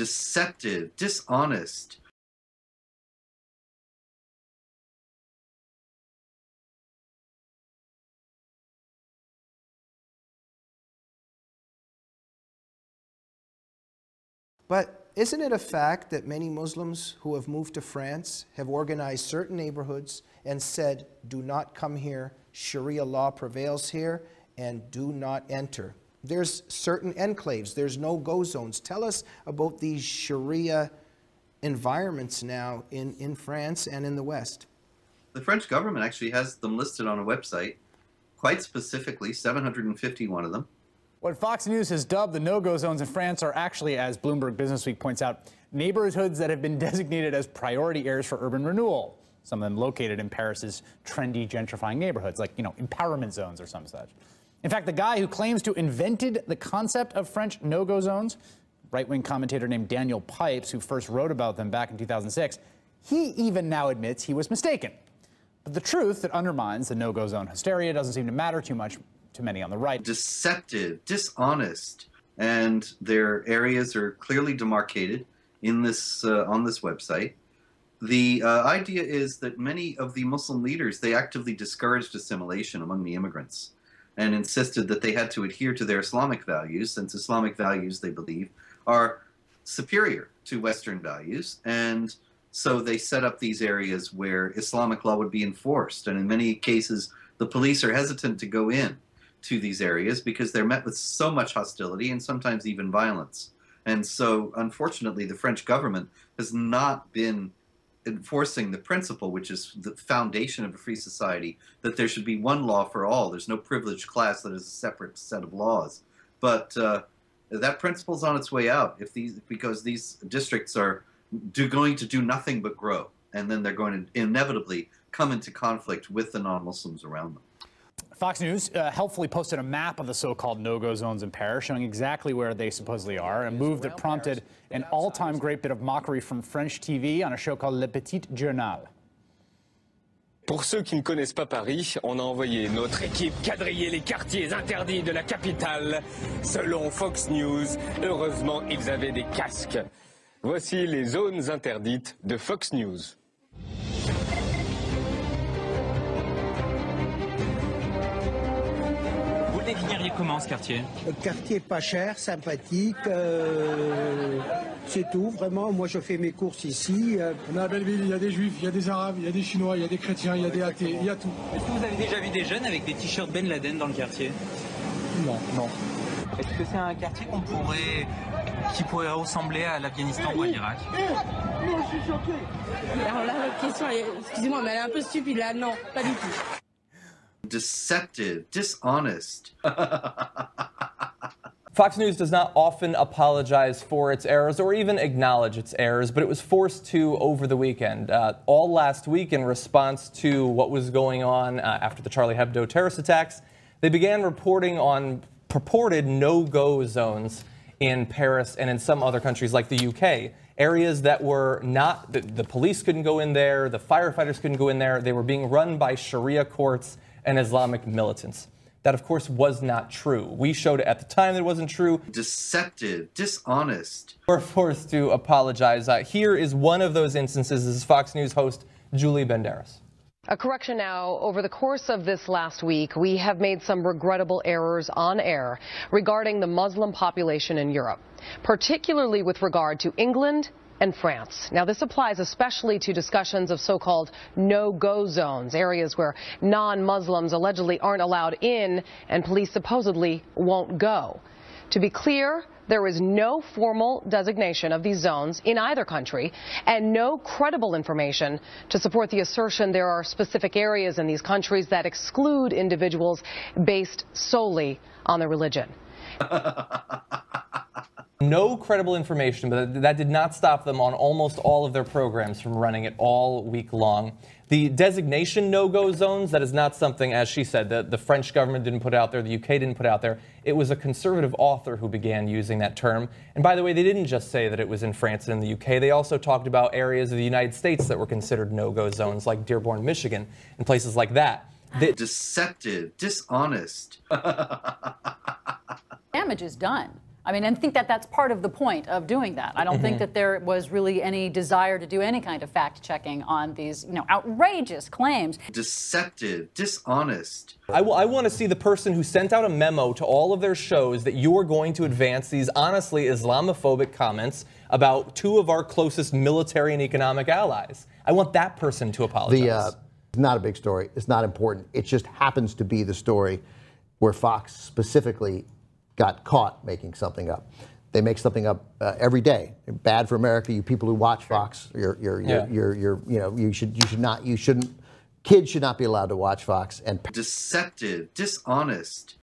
deceptive, dishonest. But isn't it a fact that many Muslims who have moved to France have organized certain neighborhoods and said, do not come here, Sharia law prevails here, and do not enter? There's certain enclaves, there's no-go zones. Tell us about these Sharia environments now in France and in the West. The French government actually has them listed on a website, quite specifically, 751 of them. What Fox News has dubbed the no-go zones in France are actually, as Bloomberg Businessweek points out, neighborhoods that have been designated as priority areas for urban renewal. Some of them located in Paris's trendy gentrifying neighborhoods, like, you know, empowerment zones or some such. In fact, the guy who claims to have invented the concept of French no-go zones, right-wing commentator named Daniel Pipes, who first wrote about them back in 2006, he even now admits he was mistaken. But the truth that undermines the no-go zone hysteria doesn't seem to matter too much to many on the right. Deceptive, dishonest, and their areas are clearly demarcated in this, on this website. The idea is that many of the Muslim leaders, they actively discouraged assimilation among the immigrants and insisted that they had to adhere to their Islamic values, since Islamic values, they believe, are superior to Western values. And so they set up these areas where Islamic law would be enforced. And in many cases, the police are hesitant to go in to these areas because they're met with so much hostility and sometimes even violence. And so, unfortunately, the French government has not been enforcing the principle, which is the foundation of a free society, that there should be one law for all. There's no privileged class that is a separate set of laws. But that principle's on its way out, if these, because these districts are going to do nothing but grow, and then they're going to inevitably come into conflict with the non-Muslims around them. Fox News helpfully posted a map of the so-called no-go zones in Paris, showing exactly where they supposedly are, a move that prompted an all-time great bit of mockery from French TV on a show called Le Petit Journal. Pour ceux qui ne connaissent pas Paris, on a envoyé notre équipe quadriller les quartiers interdits de la capitale. Selon Fox News, heureusement, ils avaient des casques. Voici les zones interdites de Fox News. Vous définiriez comment ce quartier? Quartier pas cher, sympathique, c'est tout, vraiment. Moi je fais mes courses ici. On est à Belleville, il y a des juifs, il y a des arabes, il y a des chinois, il y a des chrétiens, il y a des athées, il y a tout. Est-ce que vous avez déjà vu des jeunes avec des t-shirts Ben Laden dans le quartier? Non, non. Est-ce que c'est un quartier qu'on pourrait, qui pourrait ressembler à l'Afghanistan ou à l'Irak? Non, je suis choqué. Alors là, la question, excusez-moi, mais elle est un peu stupide là, non, pas du tout. Deceptive, dishonest. Fox News does not often apologize for its errors or even acknowledge its errors, but it was forced to over the weekend. All last week, in response to what was going on after the Charlie Hebdo terrorist attacks, they began reporting on purported no-go zones in Paris and in some other countries like the UK. Areas that were not, the police couldn't go in there, the firefighters couldn't go in there, they were being run by Sharia courts and Islamic militants. That, of course, was not true. We showed at the time that it wasn't true. Deceptive, dishonest. We're forced to apologize. Here is one of those instances. This is Fox News host Julie Banderas. A correction now. Over the course of this last week, we have made some regrettable errors on air regarding the Muslim population in Europe, particularly with regard to England and France. Now, this applies especially to discussions of so-called no-go zones, areas where non-Muslims allegedly aren't allowed in and police supposedly won't go. To be clear, there is no formal designation of these zones in either country and no credible information to support the assertion there are specific areas in these countries that exclude individuals based solely on their religion. No credible information, but that did not stop them on almost all of their programs from running it all week long. The designation no-go zones, that is not something, as she said, that the French government didn't put out there, the UK didn't put out there. It was a conservative author who began using that term. And by the way, they didn't just say that it was in France and in the UK. They also talked about areas of the United States that were considered no-go zones, like Dearborn, Michigan, and places like that. Deceptive, dishonest. Damage is done. I mean, and think that that's part of the point of doing that. I don't think that there was really any desire to do any kind of fact-checking on these, you know, outrageous claims. Deceptive, dishonest. I want to see the person who sent out a memo to all of their shows that you are going to advance these honestly Islamophobic comments about two of our closest military and economic allies. I want that person to apologize. It's not a big story. It's not important. It just happens to be the story where Fox specifically got caught making something up. They make something up every day. Bad for America. You people who watch Fox, you shouldn't. Kids should not be allowed to watch Fox. And deceptive, dishonest.